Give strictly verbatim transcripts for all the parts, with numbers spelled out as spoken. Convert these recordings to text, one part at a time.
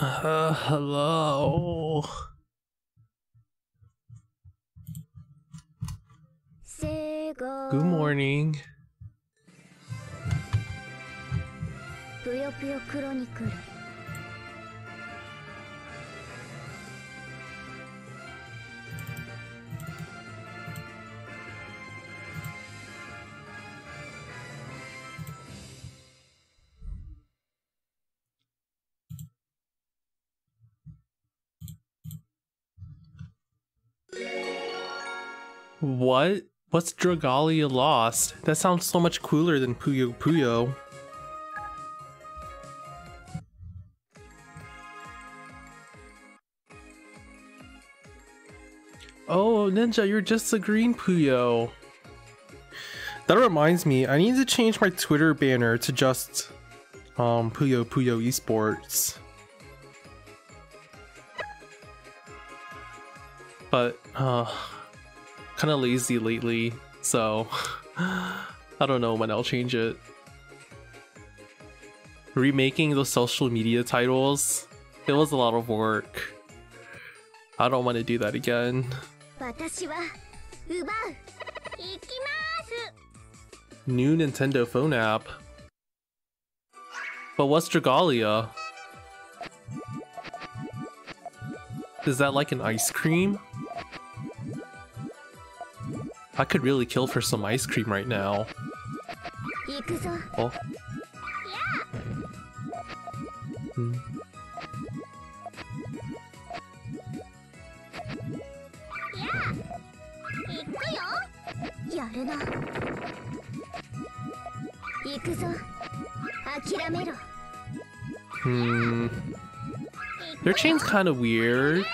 Uh, hello. Sega. Good morning. Puyo Puyo Chronicle. What? What's Dragalia Lost? That sounds so much cooler than Puyo Puyo. Oh, Ninja, you're just the green Puyo. That reminds me, I need to change my Twitter banner to just um, Puyo Puyo Esports. But, uh... kind of lazy lately, so I don't know when I'll change it. Remaking those social media titles, it was a lot of work. I don't want to do that again. New Nintendo phone app. But what's Dragalia? Is that like an ice cream? I could really kill for some ice cream right now. Oh. Hmm. Hmm. Their chain's kind of weird.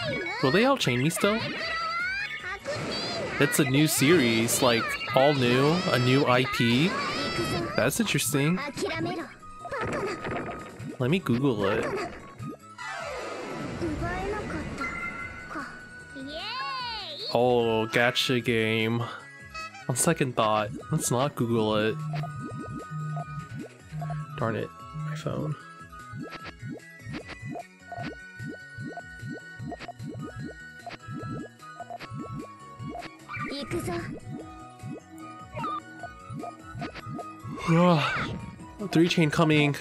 Will they all chain me still? It's a new series, like, all new, a new I P. That's interesting. Let me Google it. Oh, gacha game. On second thought, let's not Google it. Darn it, my phone. Three chain coming.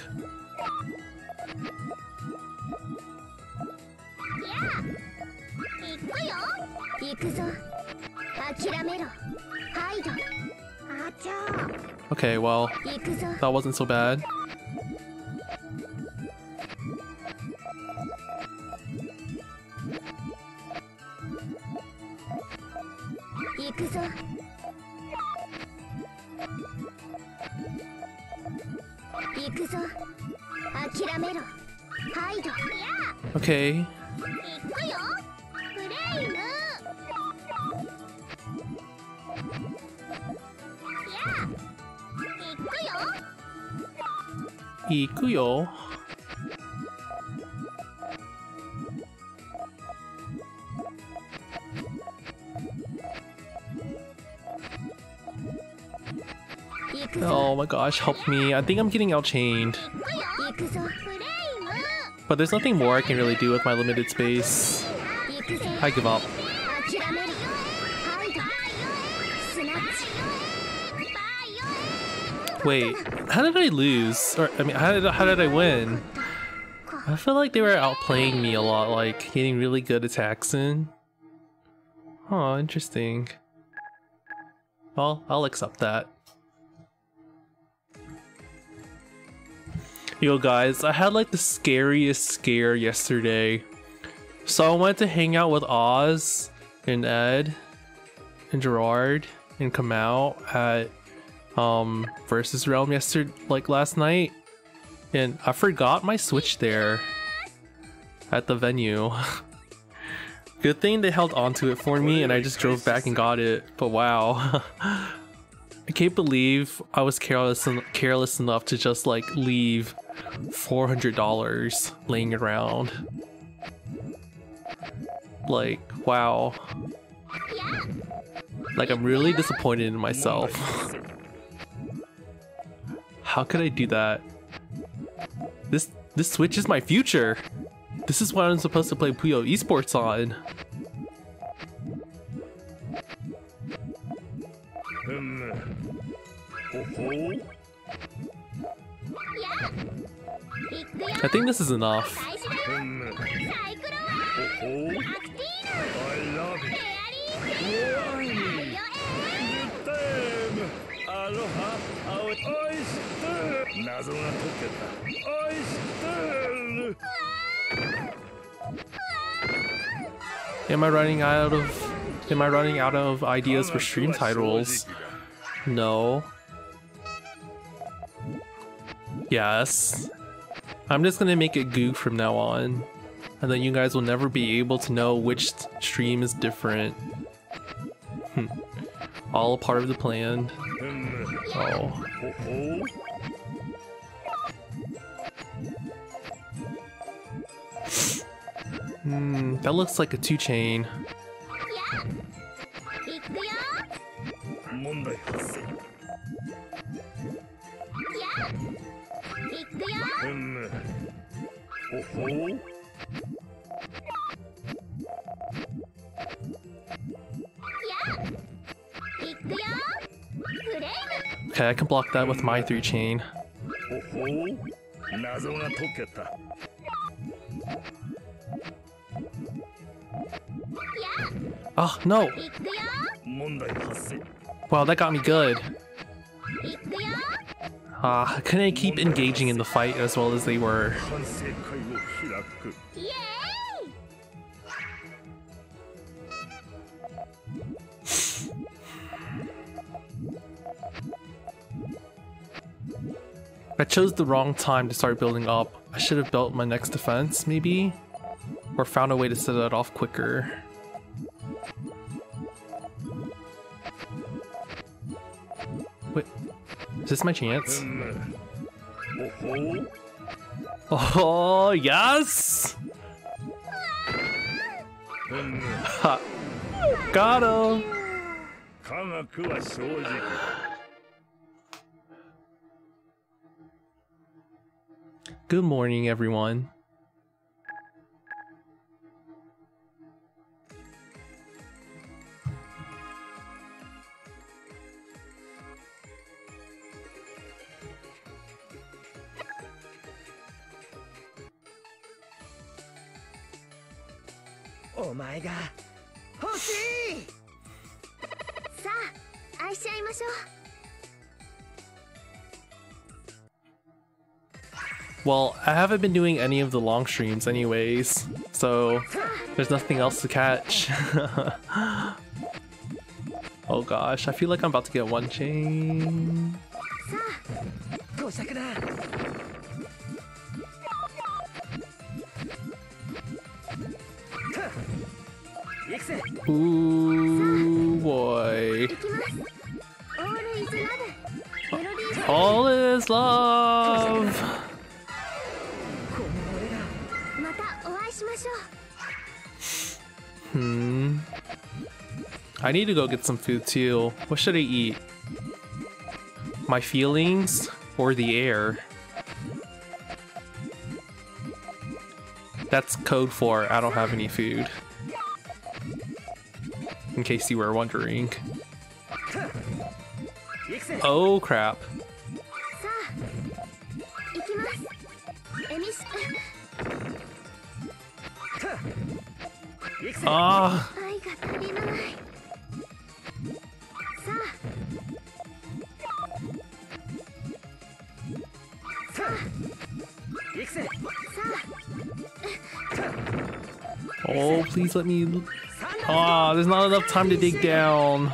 Okay, well, that wasn't so bad. Okay. Ikuyo. Oh my gosh, help me. I think I'm getting outchained. But there's nothing more I can really do with my limited space. I give up. Wait, how did I lose? Or, I mean, how did, how did I win? I feel like they were outplaying me a lot, like getting really good attacks in. Oh, interesting. Well, I'll accept that. Yo guys, I had like the scariest scare yesterday. So I went to hang out with Oz and Ed and Gerard and Kamau at um Versus Realm yesterday, like last night, and I forgot my Switch there at the venue. Good thing they held onto it for me and I just drove back and got it, but wow. I can't believe I was careless and careless enough to just like leave four hundred dollars laying around. Like, wow. Like, I'm really disappointed in myself. How could I do that? This this Switch is my future. This is what I'm supposed to play Puyo Esports on. I think this is enough. Am I running out of am I running out of ideas for stream titles? No. Yes. I'm just gonna make it Goog from now on, and then you guys will never be able to know which stream is different. Hm. All a part of the plan. Oh. Hmm, that looks like a two chain. Okay, I can block that with my three chain. Oh no! Wow, that got me good. Ah, uh, couldn't I keep engaging in the fight as well as they were? I chose the wrong time to start building up. I should have built my next defense, maybe? Or found a way to set that off quicker. Wait, is this my chance? Oh, yes! Ha! Got him! Good morning, everyone. Oh my God. Hoshi! Sa, aishaimashou. Well, I haven't been doing any of the long streams anyways, so there's nothing else to catch. Oh gosh, I feel like I'm about to get one chain. Ooh boy. All is love! Hmm. I need to go get some food too. What should I eat? My feelings or the air? That's code for I don't have any food. In case you were wondering. Oh crap. Ah. Oh, please let me. Ah, there's not enough time to dig down.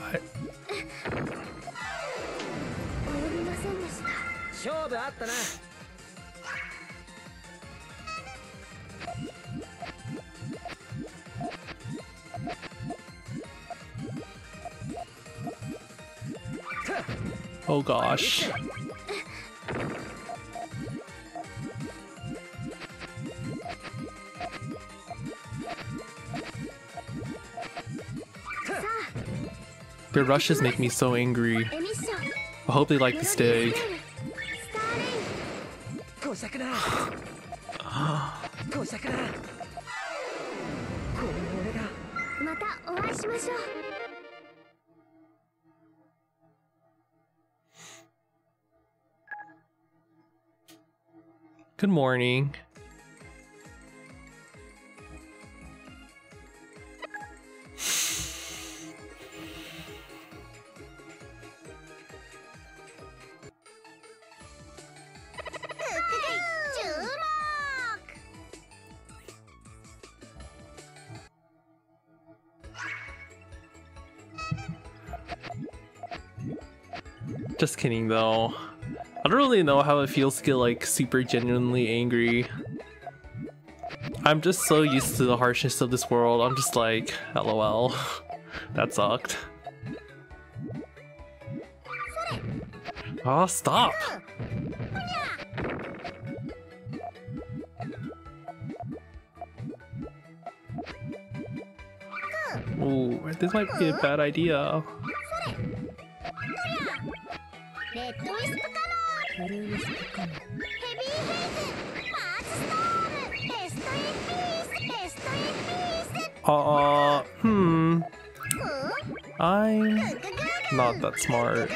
I... Oh gosh. Their rushes make me so angry. I hope they like the steak. Good morning. Just kidding though. I don't really know how it feels to get like super genuinely angry. I'm just so used to the harshness of this world. I'm just like, LOL. That sucked. Oh, stop! Ooh, this might be a bad idea. Uh, hmm. I'm not that smart.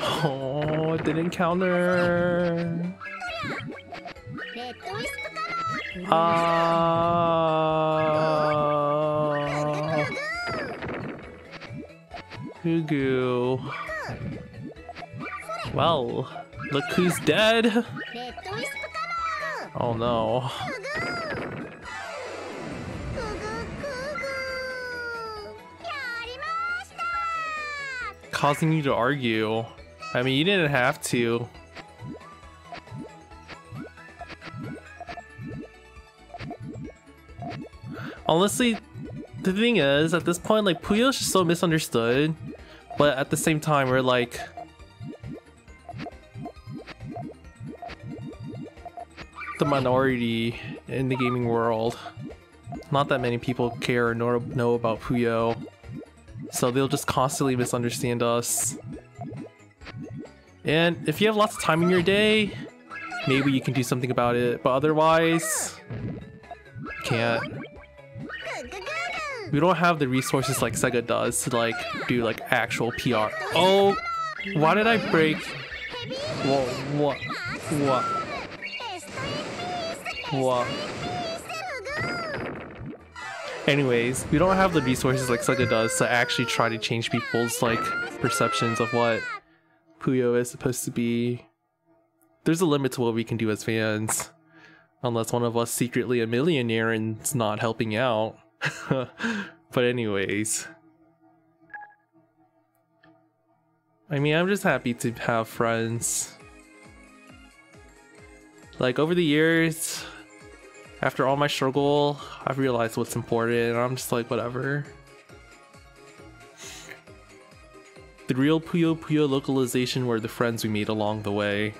Oh, it didn't counter. Ah. Uh, Goo goo. Well, look who's dead. Oh no. Causing you to argue. I mean, you didn't have to. Honestly, the thing is, at this point, like, Puyo's just so misunderstood. But at the same time, we're like... the minority in the gaming world. Not that many people care nor know about Puyo, so they'll just constantly misunderstand us. And if you have lots of time in your day, maybe you can do something about it, but otherwise, you can't. We don't have the resources like SEGA does to like do like actual P R. Oh, why did I break? Whoa, what, what? Wow. Anyways, we don't have the resources like SEGA does to actually try to change people's like perceptions of what Puyo is supposed to be. There's a limit to what we can do as fans, unless one of us secretly a millionaire and it's not helping out. But anyways, I mean, I'm just happy to have friends. Like over the years. After all my struggle, I've realized what's important, and I'm just like, whatever. The real Puyo Puyo localization were the friends we made along the way.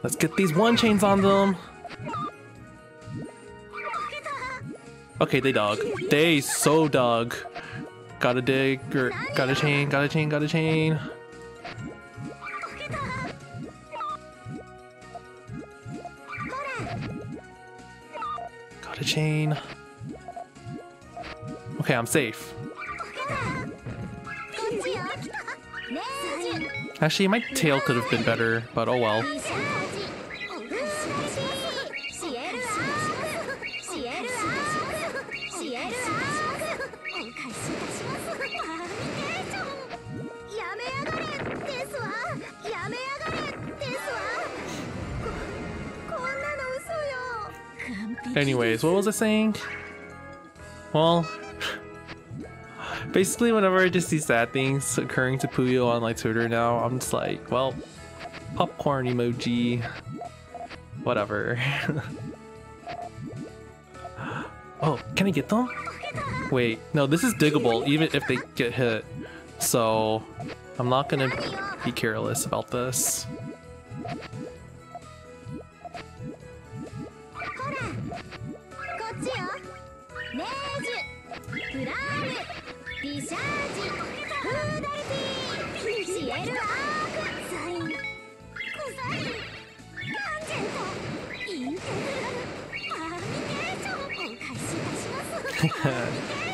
Let's get these one chains on them. Okay, they dug. They so dug. Gotta dig, or gotta chain, gotta chain, gotta chain. Gotta chain. Okay, I'm safe. Actually, my tail could have been better, but oh well. Anyways, what was I saying? Well, basically whenever I just see sad things occurring to Puyo on like Twitter now, I'm just like, well, popcorn emoji, whatever. Oh, can I get them? Wait, no, this is diggable even if they get hit, so I'm not gonna be careless about this.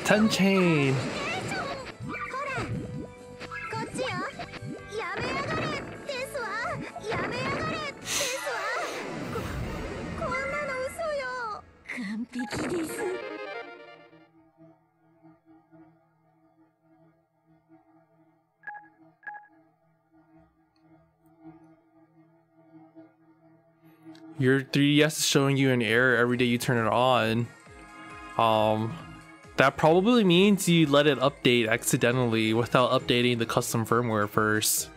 Ten chain. Your three D S is showing you an error every day you turn it on. Um, that probably means you let it update accidentally without updating the custom firmware first.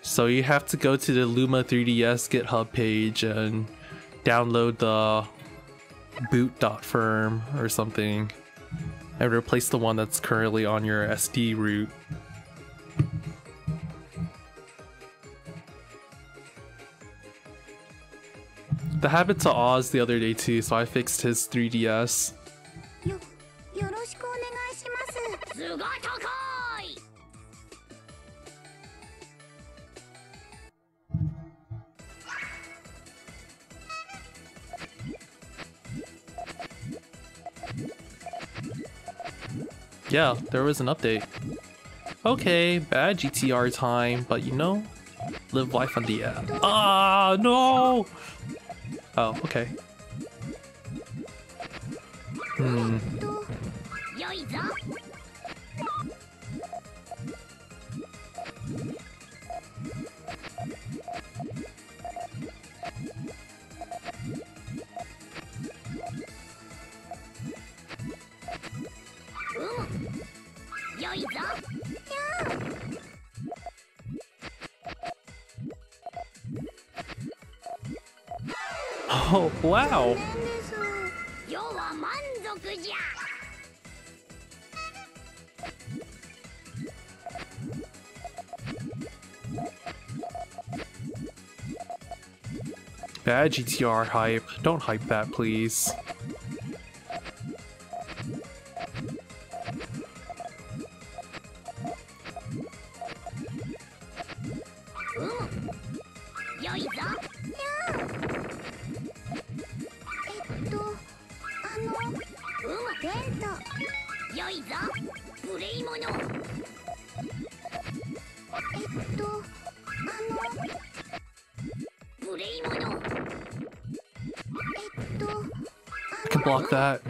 So you have to go to the Luma three D S GitHub page and download the boot.firm or something and replace the one that's currently on your S D root. That happened to Oz the other day too, so I fixed his three D S. Yeah, there was an update. Okay, bad G T R time, but you know, live life on the app. Ah, no! Oh, okay. Hmm. Oh, wow. Bad G T R hype. Don't hype that, please. That.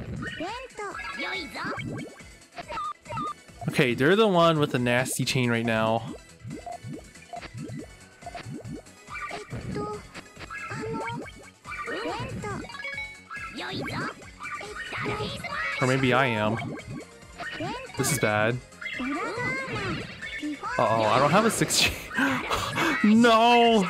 Okay, they're the one with the nasty chain right now. Or maybe I am. This is bad. Uh-oh, I don't have a six chain. No!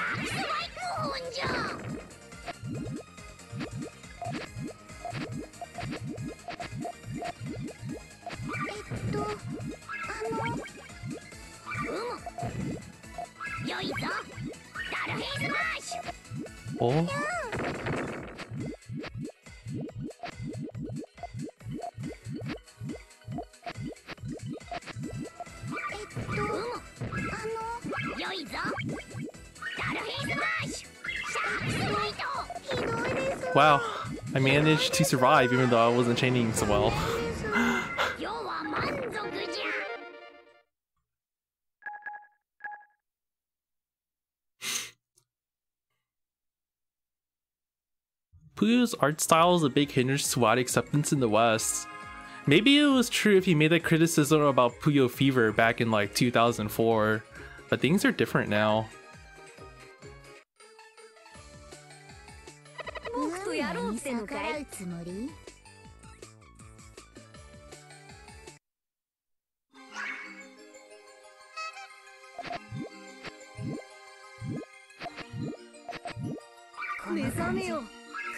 Oh. Wow, I managed to survive even though I wasn't chaining so well. Puyo's art style is a big hindrance to wide acceptance in the West. Maybe it was true if he made that criticism about Puyo Fever back in like two thousand four, but things are different now. てんのかい？目覚めよ、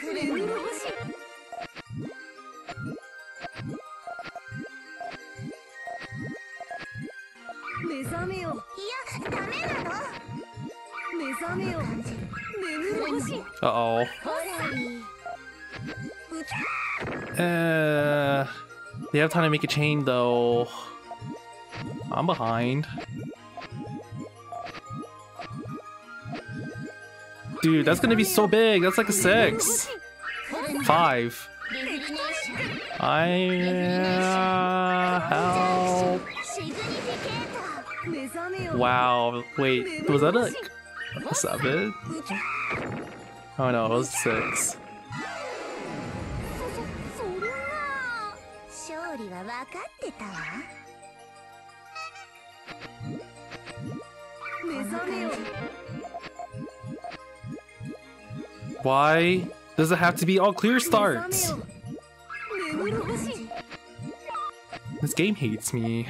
くれぐれ星。Uh-oh. Uh, they have time to make a change, though. I'm behind. Dude, that's gonna be so big. That's like a six. Five. I... Uh, help. Wow. Wait, was that a... a seven? Oh no, it was six. Why does it have to be all clear starts? This game hates me.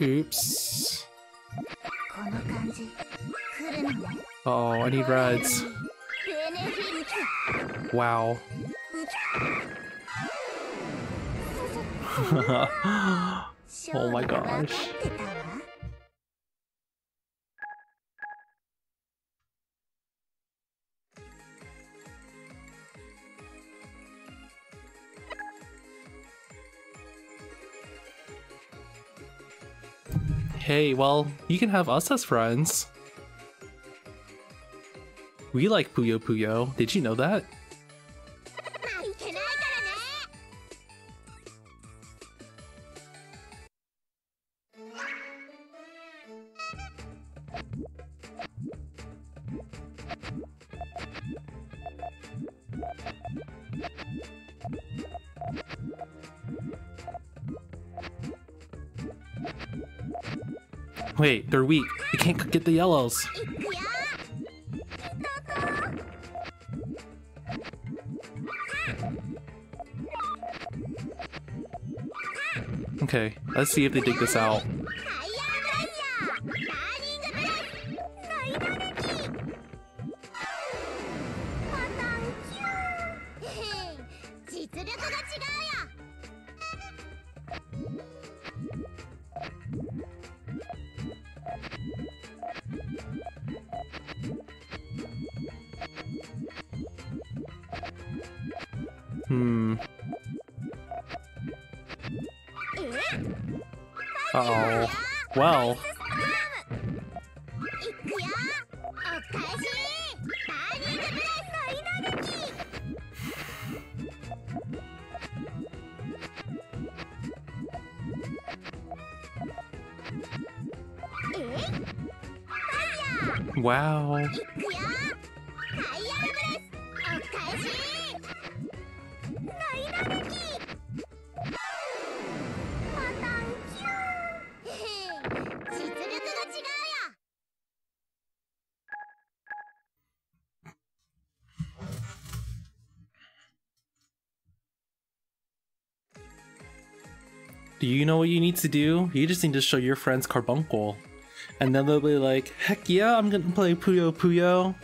Oops. Oh, I need reds. Wow. Oh my gosh. Hey, well, you can have us as friends. We like Puyo Puyo. Did you know that? Wait, they're weak. They can't get the yellows. Okay, let's see if they dig this out. Wow. Do you know what you need to do? You just need to show your friends Carbuncle. And then they'll be like, heck yeah, I'm gonna play Puyo Puyo.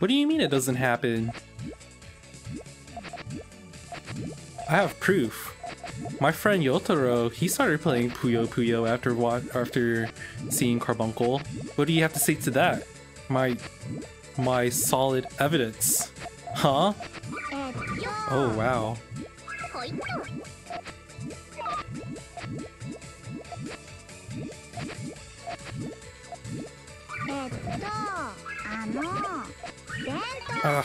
What do you mean it doesn't happen? I have proof. My friend Ryotaro, he started playing Puyo Puyo after what after seeing Carbuncle. What do you have to say to that? My my solid evidence. Huh? Oh wow. Ugh.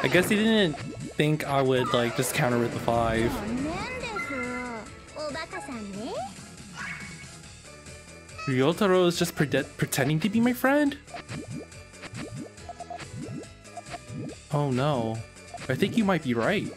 I guess he didn't think I would like just counter with the five. Ryotaro is just pre pretending to be my friend? Oh no. I think you might be right.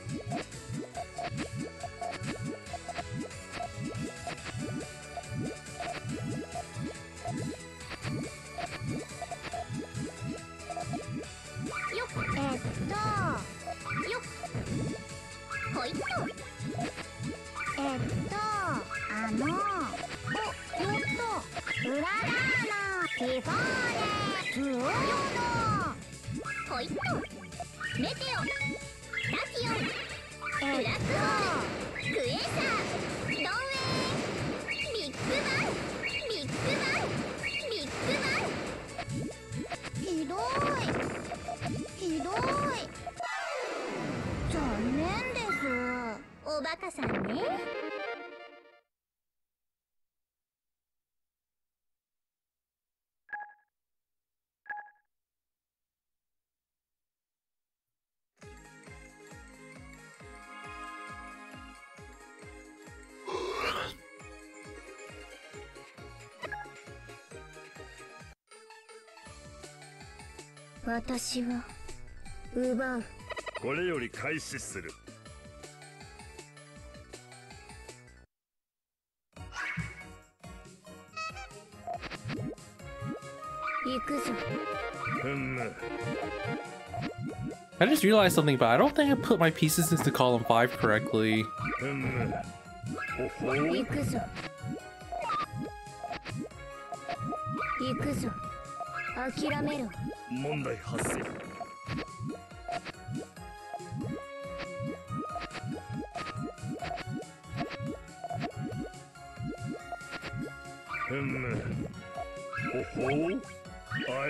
I just realized something, but I don't think I put my pieces into column five correctly. I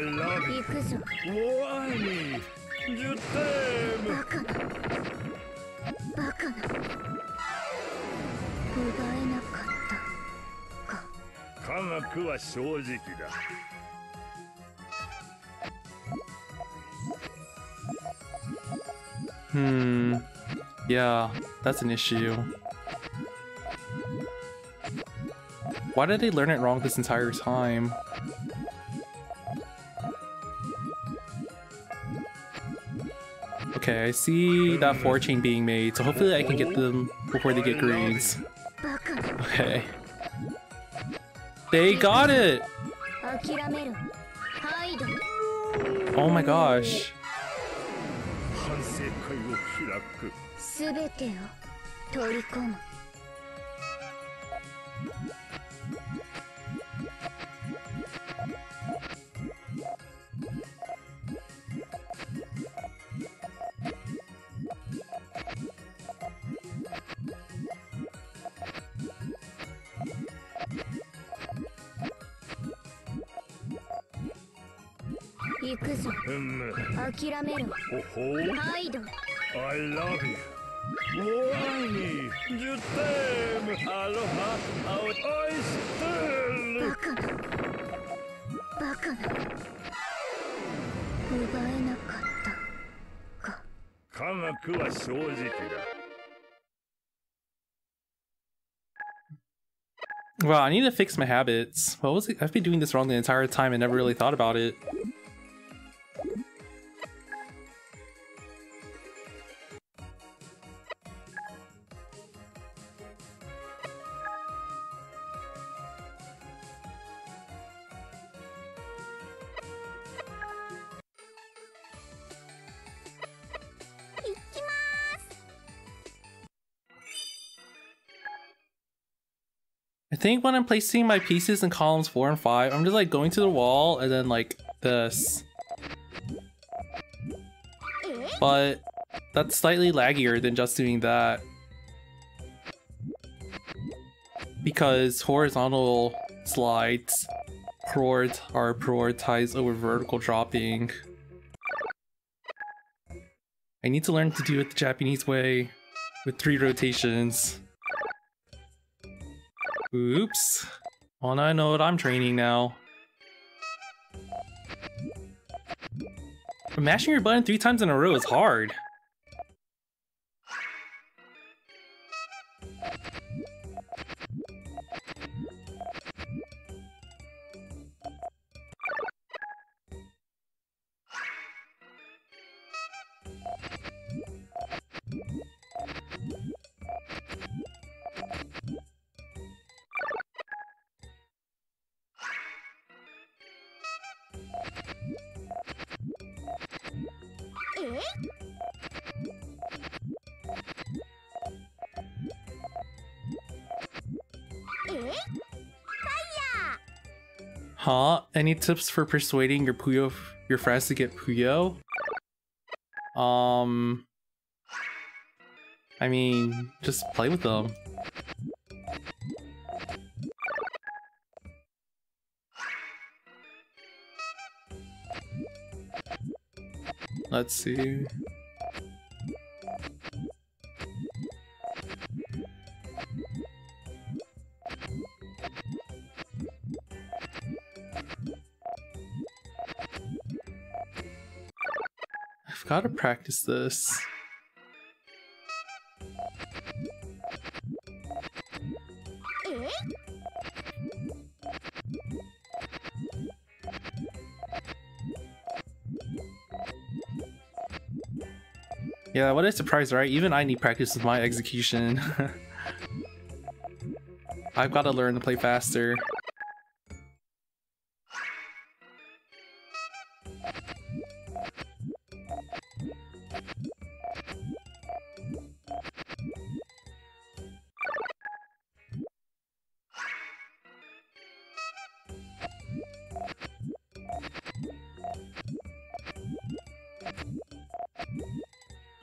love you. Why? You damn. Hmm. Yeah, that's an issue. Why did they learn it wrong this entire time? Okay, I see that four chain being made, so hopefully I can get them before they get greens. Okay. They got it! Oh my gosh. I love you. Why you damn aloha out oyster still. Wow, I need to fix my habits. What was it? I've been doing this wrong the entire time and never really thought about it. I think when I'm placing my pieces in columns four and five, I'm just like going to the wall and then like this. But that's slightly laggier than just doing that. Because horizontal slides prior- are prioritized over vertical dropping. I need to learn to do it the Japanese way with three rotations. Oops. Well, I know what I'm training now. But mashing your button three times in a row is hard. Huh? Any tips for persuading your Puyo, your friends to get Puyo? Um, I mean, just play with them. Let's see. I've got to practice this. Yeah, what a surprise, right? Even I need practice with my execution. I've got to learn to play faster.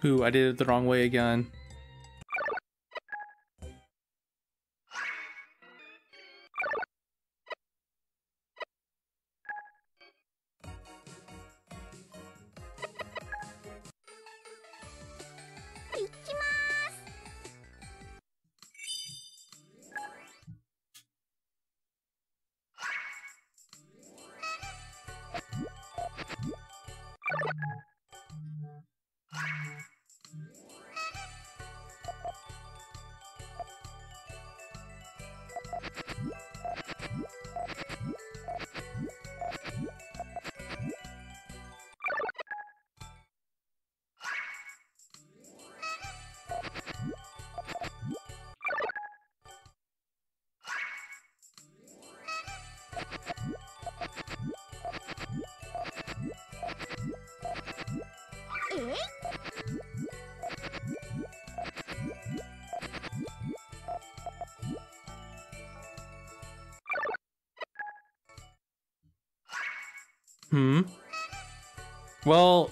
Ooh, I did it the wrong way again. Hmm. Well,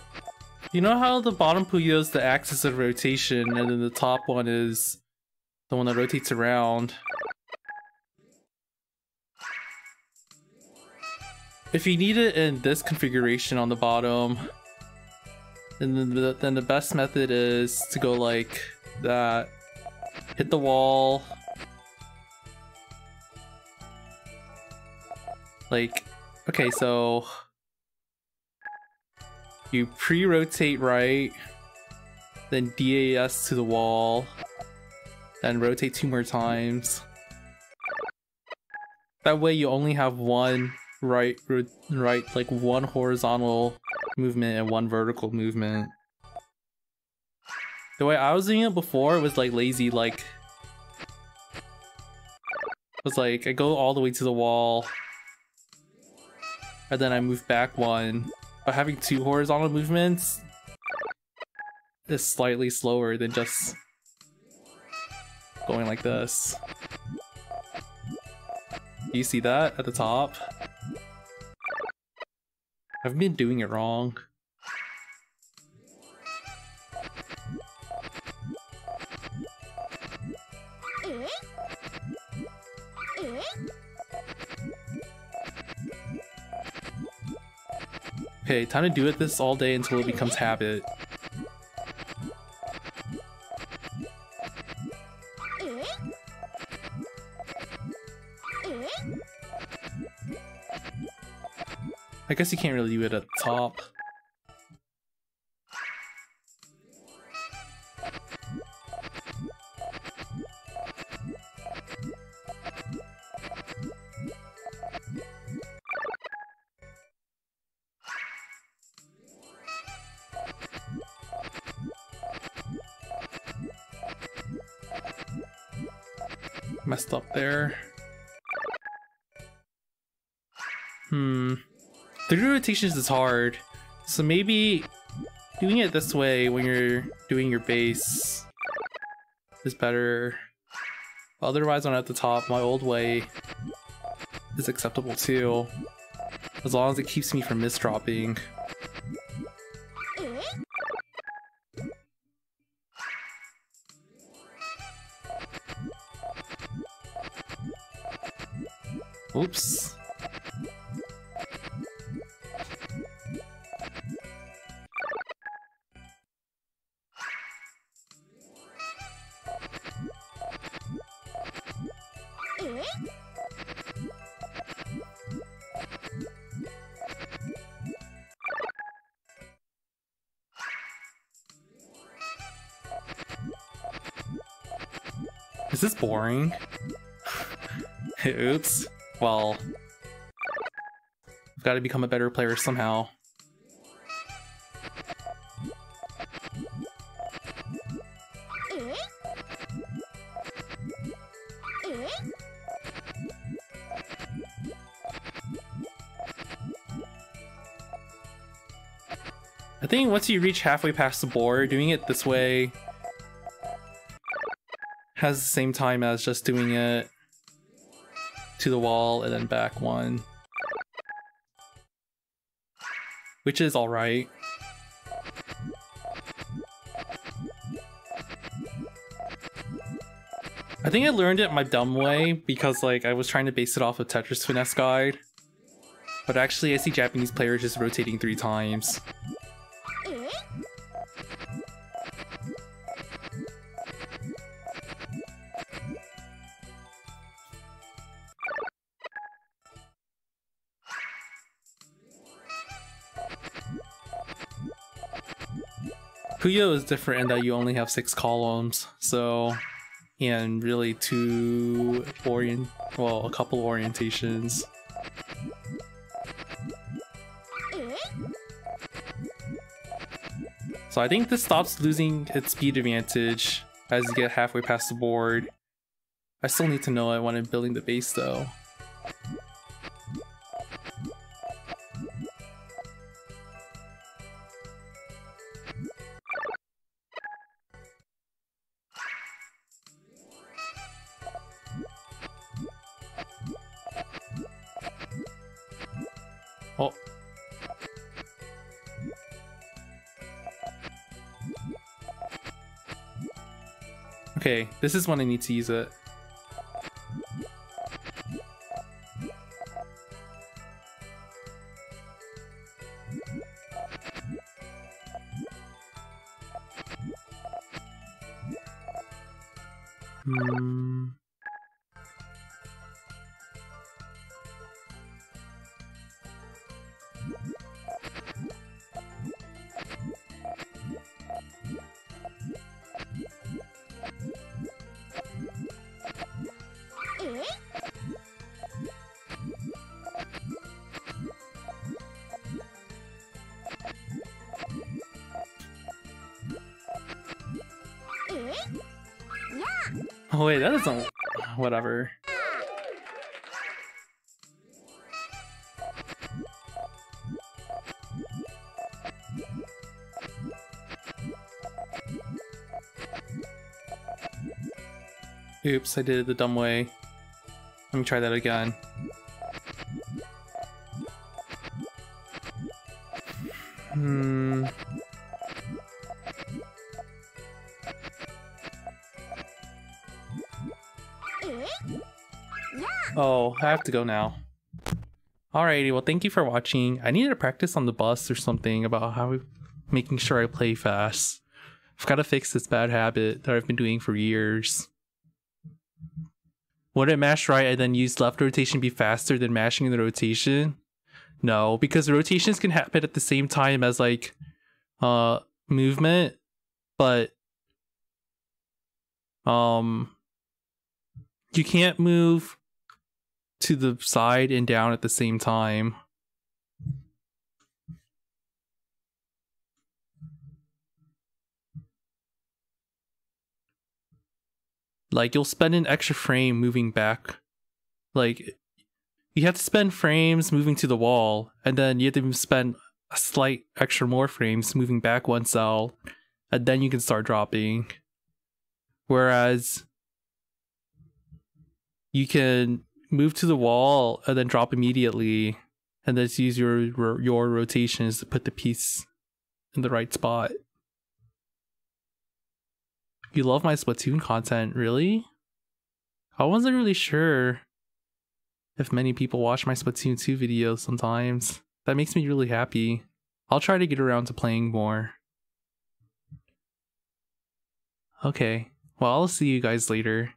you know how the bottom Puyo is the axis of rotation, and then the top one is the one that rotates around. If you need it in this configuration on the bottom, and then the, then the best method is to go like that. Hit the wall. Like, okay, so you pre-rotate right, then D A S to the wall, then rotate two more times. That way you only have one right, right, like one horizontal movement and one vertical movement. The way I was doing it before was like lazy, like was like I go all the way to the wall, and then I move back one. But having two horizontal movements is slightly slower than just going like this. Do you see that at the top? I've been doing it wrong. Okay, time to do it this all day until it becomes habit. I guess you can't really do it at the top. Messed up there. Hmm. Three rotations is hard, so maybe doing it this way when you're doing your base is better. Otherwise, when I'm at the top, my old way is acceptable too, as long as it keeps me from misdropping. Oops. Is this boring? Oops. Well, I've got to become a better player somehow. I think once you reach halfway past the board, doing it this way has the same time as just doing it to the wall and then back one, which is all right. I think I learned it my dumb way because like I was trying to base it off of Tetris Finesse Guide, but actually I see Japanese players just rotating three times. Puyo is different in that you only have six columns, so, and really two orient, well, a couple orientations. So I think this stops losing its speed advantage as you get halfway past the board. I still need to know it when I'm building the base though. Okay, this is when I need to use it. Hmm. Oh wait, that doesn't... whatever. Oops, I did it the dumb way. Let me try that again. Hmm... Oh, I have to go now. Alrighty, well thank you for watching. I needed to practice on the bus or something about how making sure I play fast. I've got to fix this bad habit that I've been doing for years. Would it mash right and then use left rotation be faster than mashing the rotation? No, because rotations can happen at the same time as like uh, movement, but um, you can't move to the side and down at the same time. Like you'll spend an extra frame moving back. Like you have to spend frames moving to the wall, and then you have to spend a slight extra more frames, moving back one cell, and then you can start dropping. Whereas you can move to the wall and then drop immediately, and then just use your your rotations to put the piece in the right spot. You love my Splatoon content, really? I wasn't really sure if many people watch my Splatoon two videos sometimes. That makes me really happy. I'll try to get around to playing more. Okay, well, I'll see you guys later.